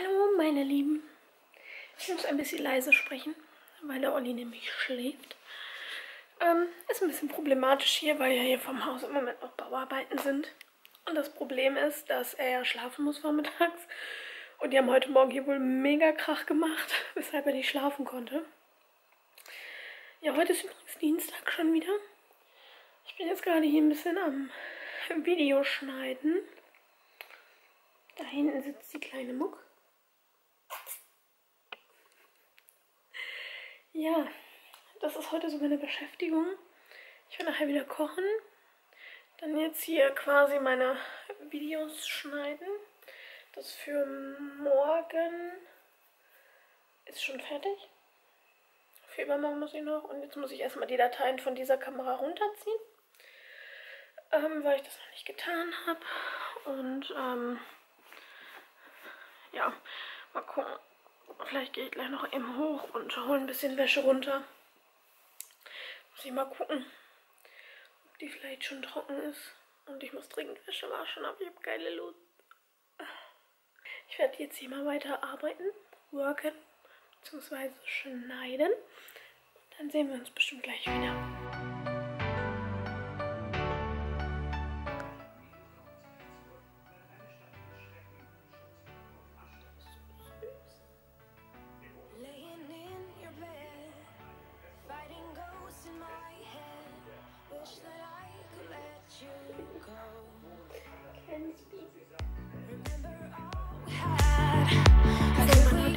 Hallo meine Lieben, ich muss ein bisschen leise sprechen, weil der Olli nämlich schläft. Ist ein bisschen problematisch hier, weil ja hier vom Haus im Moment noch Bauarbeiten sind. Und das Problem ist, dass er ja schlafen muss vormittags. Und die haben heute Morgen hier wohl mega Krach gemacht, weshalb er nicht schlafen konnte. Ja, heute ist übrigens Dienstag schon wieder. Ich bin jetzt gerade hier ein bisschen am Video schneiden. Da hinten sitzt die kleine Muck. Ja, das ist heute so meine Beschäftigung. Ich werde nachher wieder kochen. Dann jetzt hier quasi meine Videos schneiden. Das für morgen ist schon fertig. Für übermorgen muss ich noch. Und jetzt muss ich erstmal die Dateien von dieser Kamera runterziehen. Weil ich das noch nicht getan habe. Und ja, mal gucken. Vielleicht gehe ich gleich noch eben hoch und hole ein bisschen Wäsche runter. Muss ich mal gucken, ob die vielleicht schon trocken ist. Und ich muss dringend Wäsche waschen, aber ich habe keine Lust. Ich werde jetzt hier mal weiter arbeiten, worken, bzw. schneiden. Dann sehen wir uns bestimmt gleich wieder.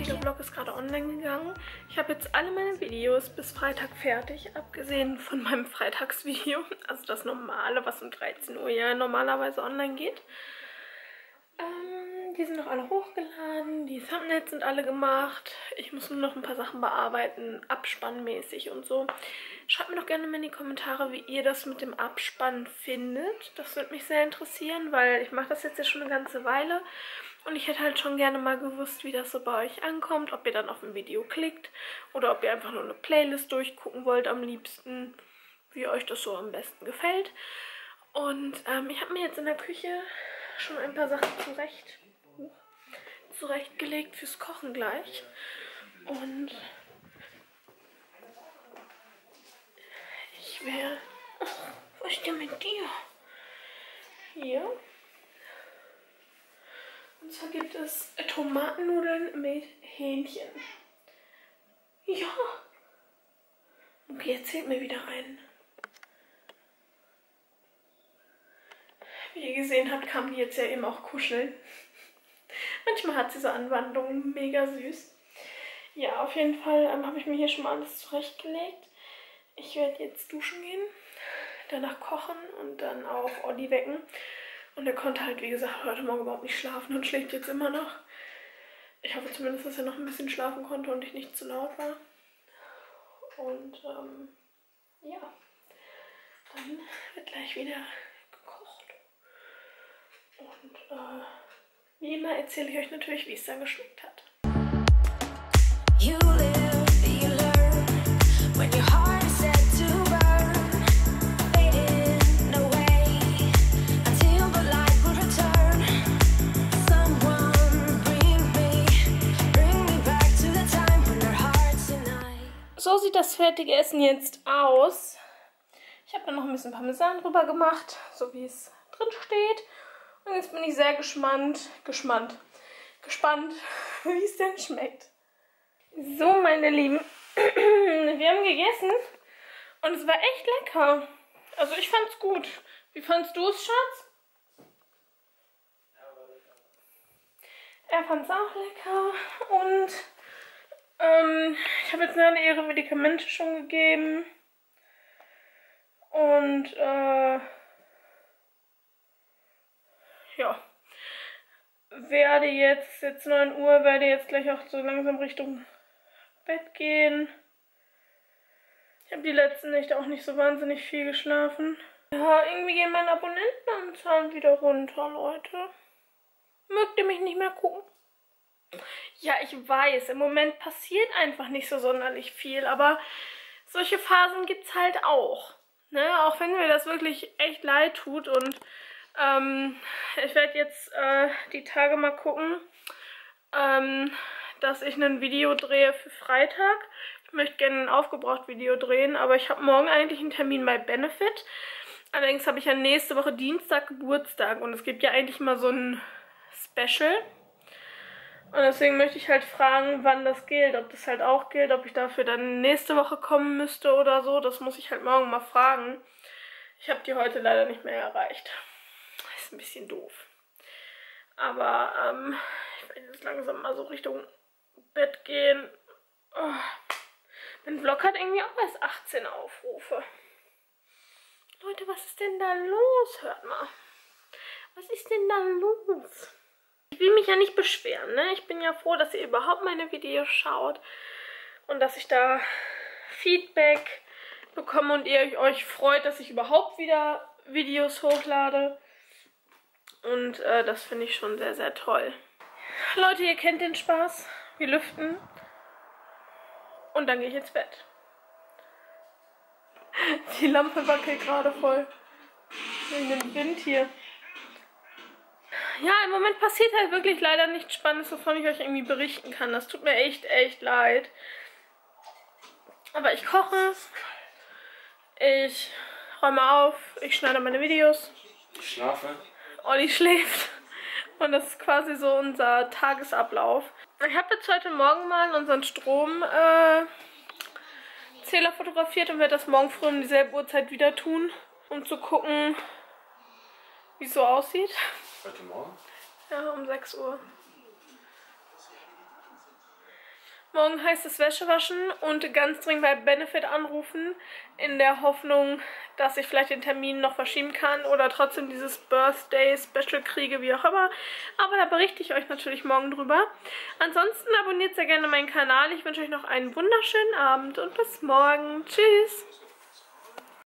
Der Vlog ist gerade online gegangen. Ich habe jetzt alle meine Videos bis Freitag fertig, abgesehen von meinem Freitagsvideo, also das normale, was um 13 Uhr ja normalerweise online geht. Die sind noch alle hochgeladen, die Thumbnails sind alle gemacht. Ich muss nur noch ein paar Sachen bearbeiten, abspannmäßig und so. Schreibt mir doch gerne mal in die Kommentare, wie ihr das mit dem Abspann findet. Das würde mich sehr interessieren, weil ich mache das jetzt ja schon eine ganze Weile. Und ich hätte halt schon gerne mal gewusst, wie das so bei euch ankommt, ob ihr dann auf ein Video klickt oder ob ihr einfach nur eine Playlist durchgucken wollt am liebsten, wie euch das so am besten gefällt. Und ich habe mir jetzt in der Küche schon ein paar Sachen zurechtgelegt fürs Kochen gleich. Und ich werde... Oh, was ist denn mit dir? Hier... Und zwar gibt es Tomatennudeln mit Hähnchen. Ja. Okay, erzählt mir wieder einen. Wie ihr gesehen habt, kamen die jetzt ja eben auch kuscheln. Manchmal hat sie so Anwandlungen, mega süß. Ja, auf jeden Fall habe ich mir hier schon mal alles zurechtgelegt. Ich werde jetzt duschen gehen, danach kochen und dann auch Olli wecken. Und er konnte halt, wie gesagt, heute Morgen überhaupt nicht schlafen und schläft jetzt immer noch. Ich hoffe zumindest, dass er noch ein bisschen schlafen konnte und ich nicht zu laut war. Und ja, dann wird gleich wieder gekocht. Und wie immer erzähle ich euch natürlich, wie es dann geschmeckt hat. So sieht das fertige Essen jetzt aus. Ich habe da noch ein bisschen Parmesan drüber gemacht, so wie es drin steht. Und jetzt bin ich sehr gespannt, wie es denn schmeckt. So, meine Lieben, wir haben gegessen und es war echt lecker. Also ich fand's gut. Wie fandst du es, Schatz? Er fand's auch lecker und... ich habe jetzt gerade ihre Medikamente schon gegeben und ja, jetzt 9 Uhr, werde jetzt gleich auch so langsam Richtung Bett gehen. Ich habe die letzten Nächte auch nicht so wahnsinnig viel geschlafen. Ja, irgendwie gehen meine Abonnentenanzahlen wieder runter, Leute. Mögt ihr mich nicht mehr gucken? Ja, ich weiß, im Moment passiert einfach nicht so sonderlich viel, aber solche Phasen gibt es halt auch. Ne? Auch wenn mir das wirklich echt leid tut und ich werde jetzt die Tage mal gucken, dass ich ein Video drehe für Freitag. Ich möchte gerne ein Aufgebraucht-Video drehen, aber ich habe morgen eigentlich einen Termin bei Benefit. Allerdings habe ich ja nächste Woche Dienstag Geburtstag und es gibt ja eigentlich mal so ein Special. Und deswegen möchte ich halt fragen, wann das gilt, ob das halt auch gilt, ob ich dafür dann nächste Woche kommen müsste oder so. Das muss ich halt morgen mal fragen. Ich habe die heute leider nicht mehr erreicht. Das ist ein bisschen doof. Aber ich werde jetzt langsam mal so Richtung Bett gehen. Oh. Mein Vlog hat irgendwie auch erst 18 Aufrufe. Leute, was ist denn da los? Hört mal. Was ist denn da los? Ich will mich ja nicht beschweren, ne? Ich bin ja froh, dass ihr überhaupt meine Videos schaut und dass ich da Feedback bekomme und ihr euch freut, dass ich überhaupt wieder Videos hochlade. Und das finde ich schon sehr, sehr toll. Leute, ihr kennt den Spaß. Wir lüften. Und dann gehe ich ins Bett. Die Lampe wackelt gerade voll. Wegen dem Wind hier. Ja, im Moment passiert halt wirklich leider nichts Spannendes, wovon ich euch irgendwie berichten kann. Das tut mir echt, echt leid. Aber ich koche. Ich räume auf. Ich schneide meine Videos. Ich schlafe. Olli schläft. Und das ist quasi so unser Tagesablauf. Ich habe jetzt heute Morgen mal unseren Stromzähler fotografiert und werde das morgen früh um dieselbe Uhrzeit wieder tun, um zu gucken, wie es so aussieht. Heute Morgen? Ja, um 6 Uhr. Morgen heißt es Wäsche waschen und ganz dringend bei Benefit anrufen, in der Hoffnung, dass ich vielleicht den Termin noch verschieben kann oder trotzdem dieses Birthday-Special kriege, wie auch immer. Aber da berichte ich euch natürlich morgen drüber. Ansonsten abonniert sehr gerne meinen Kanal. Ich wünsche euch noch einen wunderschönen Abend und bis morgen. Tschüss!